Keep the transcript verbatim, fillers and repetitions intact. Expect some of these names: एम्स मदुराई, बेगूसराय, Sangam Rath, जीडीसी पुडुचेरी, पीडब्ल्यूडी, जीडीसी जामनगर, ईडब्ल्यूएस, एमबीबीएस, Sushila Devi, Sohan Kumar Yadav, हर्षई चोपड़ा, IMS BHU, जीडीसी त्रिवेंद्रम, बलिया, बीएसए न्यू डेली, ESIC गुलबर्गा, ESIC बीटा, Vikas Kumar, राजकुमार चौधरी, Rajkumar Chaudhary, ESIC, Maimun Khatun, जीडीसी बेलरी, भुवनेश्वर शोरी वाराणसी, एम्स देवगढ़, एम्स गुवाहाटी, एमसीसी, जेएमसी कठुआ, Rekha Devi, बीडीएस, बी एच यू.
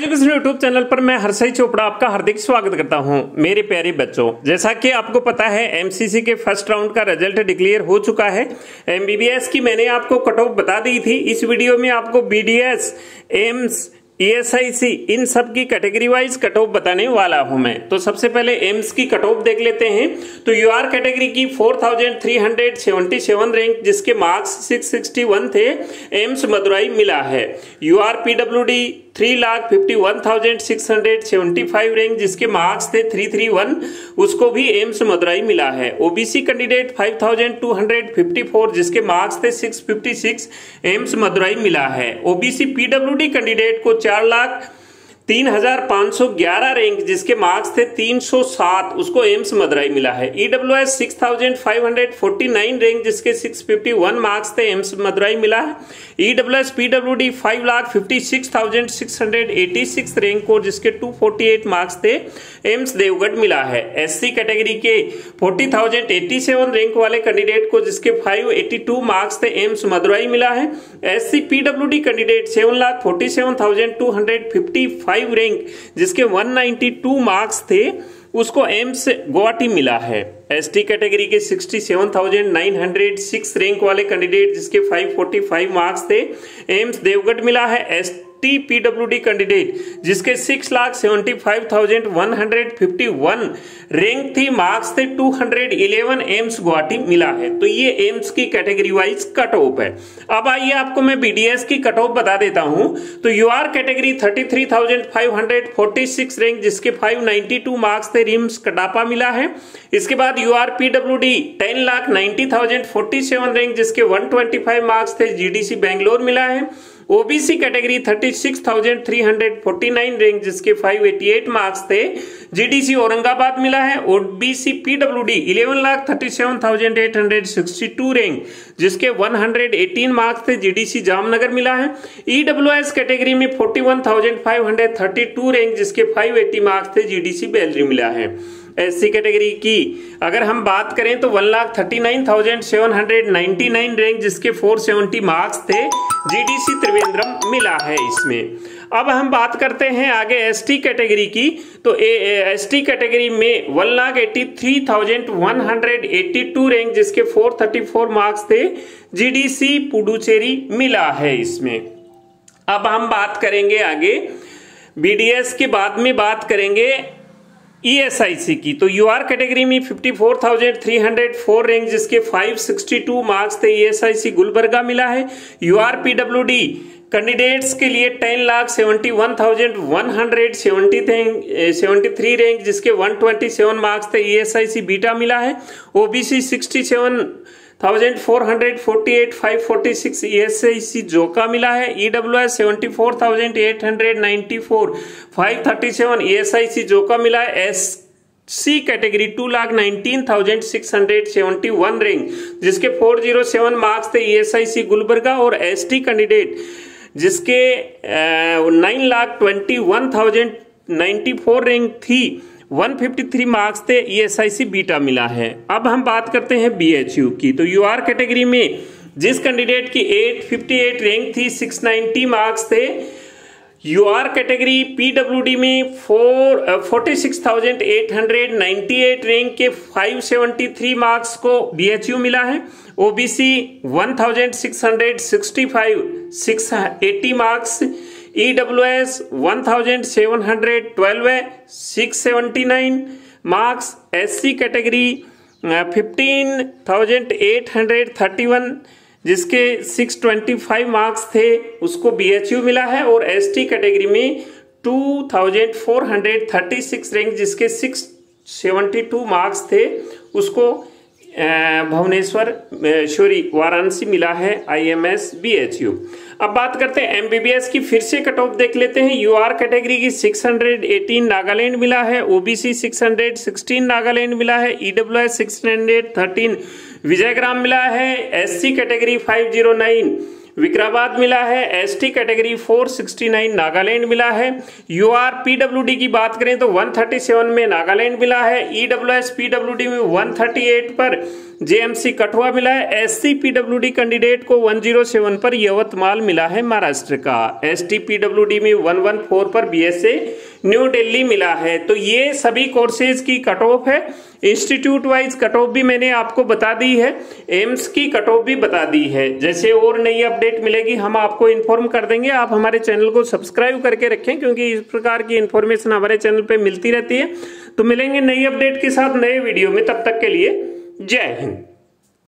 Education YouTube channel पर मैं हर्षई चोपड़ा आपका हार्दिक स्वागत करता हूं। मेरे प्यारे बच्चों, जैसा कि आपको पता है एमसीसी के फर्स्ट राउंड का रिजल्ट डिक्लेयर हो चुका है। एमबीबीएस की मैंने आपको कट ऑफ बता दी थी। इस वीडियो में आपको बीडीएस, AIIMS, E S I C इन सब की कैटेगरी वाइज कट ऑफ बताने वाला हूं मैं। तो सबसे पहले एम्स की कट ऑफ देख लेते हैं। तो यू आर कैटेगरी की four thousand three hundred seventy seven rank, जिसके मार्क्स सिक्स सिक्सटी वन थे, एम्स मदुराई मिला है। U R P W D three lakh fifty one thousand six hundred seventy five rank, जिसके मार्क्स थे थ्री थ्री वन, उसको भी एम्स मदुराई मिला है। OBC candidate five thousand two hundred fifty four, जिसके मार्क्स थे six fifty six, एम्स मदुराई मिला है। ओबीसी पीडब्ल्यूडी कैंडिडेट को चार लाख तीन हजार पांच सौ ग्यारह रैंक, जिसके मार्क्स थे तीन सौ सात, उसको एम्स मदुराई मिला है। ईडब्ल्यूएस six thousand five hundred forty nine rank, जिसके सिक्स फिफ्टी वन मार्क्स थे, एम्स मदुराई मिला है। ईडब्ल्यूएस पीडब्ल्यूडी five lakh fifty six thousand six hundred eighty six rank को, जिसके टू फोर्टी एट मार्क्स थे, एम्स देवगढ़ मिला है। एससी कैटेगरी के forty thousand eighty seven rank वाले कैंडिडेट को, जिसके फाइव एटी टू मार्क्स थे, एम्स मदुराई मिला है। SC पीडब्ल्यूडी candidate seven lakh forty seven thousand two hundred fifty five rank, जिसके वन नाइंटी टू मार्क्स थे, उसको एम्स गुवाहाटी मिला है। एसटी कैटेगरी के sixty seven thousand nine hundred six rank वाले कैंडिडेट, जिसके फाइव फोर्टी फाइव मार्क्स थे, एम्स देवगढ़ मिला है। एसटी पीडब्ल्यूडी कैंडिडेट जिसके six lakh seventy five thousand one hundred fifty one rank थी, मार्क्स थे two hundred eleven, एम्स गुवाहाटी मिला है। तो ये एम्स की कैटेगरी वाइज कट ऑफ है। अब आइए आपको मैं बीडीएस की कट ऑफ बता देता हूं। तो UR category thirty three thousand five hundred forty six rank, जिसके फाइव नाइंटी टू मार्क्स थे, रिम्स कटापा मिला है। इसके बाद UR पीडब्ल्यूडी ten lakh ninety thousand forty seven rank, जिसके वन ट्वेंटी फाइव मार्क्स थे, जीडीसी बैंगलोर मिला है। OBC category thirty six thousand three hundred forty nine rank, जिसके फाइव एटी एट मार्क्स थे, जीडीसी औरंगाबाद मिला है। OBC पीडब्ल्यूडी eleven lakh thirty seven thousand eight hundred sixty two rank, जिसके one eighteen marks थे, जीडीसी जामनगर मिला है। ईडब्ल्यूएस कैटेगरी में forty one thousand five hundred thirty two rank, जिसके फाइव एटी मार्क्स थे, जीडीसी बेलरी मिला है। एससी कैटेगरी की अगर हम बात करें तो one lakh thirty nine thousand seven hundred ninety nine rank, जिसके फोर सेवेंटी मार्क्स थे, जीडीसी त्रिवेंद्रम मिला है इसमें। अब हम बात करते हैं आगे एसटी कैटेगरी की। तो एसटी कैटेगरी में one lakh eighty three thousand one hundred eighty two rank, जिसके फोर थर्टी फोर मार्क्स थे, जीडीसी पुडुचेरी मिला है इसमें। अब हम बात करेंगे आगे बीडीएस के बाद में बात करेंगे ई एस आई सी की। तो यूआर कैटेगरी में fifty four thousand three hundred four rank, जिसके फाइव सिक्सटी टू मार्क्स थे, E S I C गुलबर्गा मिला है। यूआर पीडब्ल्यूडी कैंडिडेट्स के लिए ten lakh seventy one thousand one hundred seventy three rank, जिसके वन ट्वेंटी सेवन मार्क्स थे, E S I C बीटा मिला है। OBC sixty seven thousand four hundred forty eight five forty six E S I C Joka मिला है। ईडब्ल्यूएस seventy four thousand eight hundred ninety four five thirty seven E S I C Joka मिला है। SC category two lakh nineteen thousand six hundred seventy one rank, जिसके four zero seven marks थे, E S I C गुलबर्गा। और ST candidate जिसके nine lakh twenty one thousand ninety four rank थी, one fifty three marks थे, E S I C बीटा मिला है। अब हम बात करते हैं बी एच यू की। तो यूआर कैटेगरी में जिस कैंडिडेट की एट फिफ्टी एट रैंक थी, सिक्स नाइंटी मार्क्स थे। यूआर कैटेगरी पीडब्ल्यूडी में forty six thousand eight hundred ninety eight rank के फाइव सेवेंटी थ्री मार्क्स को बी एच यू मिला है। OBC one thousand six hundred sixty five six eighty marks. ईडब्ल्यूएस one thousand seven hundred twelve six seventy nine marks. SC category fifteen thousand eight hundred thirty one, जिसके six twenty five marks थे, उसको बी एच यू मिला है। और ST category में two thousand four hundred thirty six rank, जिसके six seventy two marks थे, उसको भुवनेश्वर शोरी वाराणसी मिला है, I M S बी एच यू। अब बात करते हैं एमबीबीएस की। फिर से कट ऑफ देख लेते हैं। यूआर कैटेगरी की सिक्स हंड्रेड एटीन नागालैंड मिला है। OBC six hundred sixteen Nagaland मिला है। ईडब्ल्यूएस सिक्स हंड्रेड थर्टीन विजयग्राम मिला है। SC category five zero nine Vikarabad मिला है, एसटी कैटेगरी चार सौ उनहत्तर नागालैंड मिला है, यूआर पीडब्ल्यूडी की बात करें तो एक सौ सैंतीस में नागालैंड मिला है, ईडब्ल्यूएस पीडब्ल्यूडी में एक सौ अड़तीस पर जेएमसी कठुआ मिला है, एससी पीडब्ल्यूडी कैंडिडेट को एक सौ सात पर यवतमाल मिला है महाराष्ट्र का, एसटी पीडब्ल्यूडी में एक सौ चौदह पर बीएसए न्यू डेली मिला है। तो ये सभी कोर्सेज की कट ऑफ है, इंस्टीट्यूट वाइज कट ऑफ भी मैंने आपको बता दी है, एम्स की कट ऑफ भी बता दी है। जैसे और नई अपडेट मिलेगी हम आपको इन्फॉर्म कर देंगे। आप हमारे चैनल को सब्सक्राइब करके रखें क्योंकि इस प्रकार की इन्फॉर्मेशन हमारे चैनल पे मिलती रहती है। तो मिलेंगे नई अपडेट के साथ नए वीडियो में, तब तक के लिए जय हिंद।